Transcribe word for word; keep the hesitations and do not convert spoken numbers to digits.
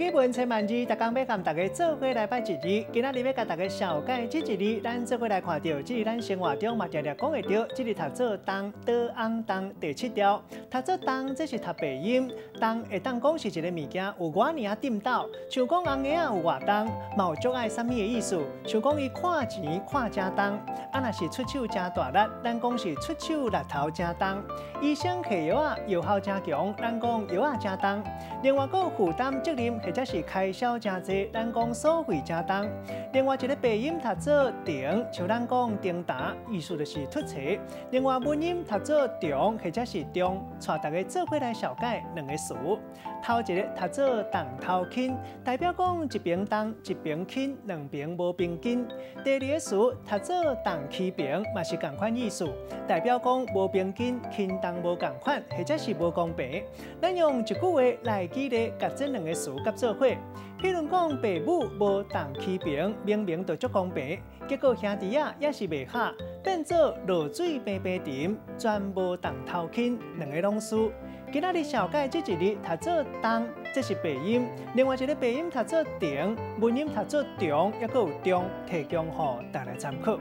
语文千万字，逐天要跟大家做伙来拜一字。今仔日要跟大家小解这一字，咱做伙来看到，即是咱生活中嘛常常讲会到，即是读做当、当、昂、当第七条。读做当，这是读白音。当会当讲是一个物件，有偌尼啊点到，像讲红鞋啊有偌当，嘛有足爱啥物嘅意思。像讲伊看钱看正当，啊若是出手正大力，咱讲是出手力头正当。医生开药啊药效正强，咱讲药啊正当。另外佫负担责任。 或者是开销真侪，咱讲所费真重。另外一个白音读作“定”，像咱讲“定打”，意思就是凸出。另外文音读作“中”或者是“中”，带大家做伙来小解两个词。头一个读作“重头轻”，代表讲一边重一边轻，两边无平均。第二个词读作“重起平”，嘛是同款意思，代表讲无平均，轻重无同款，或者是无公平。咱用一句话来举例，甲这两个词。 做伙，譬如讲，爸母无同起平，明明就足公平，结果兄弟啊也是袂合，变做落水平平沉，全无同头轻，两个拢输。今仔日小解这一日读做当，这是白音；另外一个白音读做定，文音读做中，也佫有中，提供予大家参考。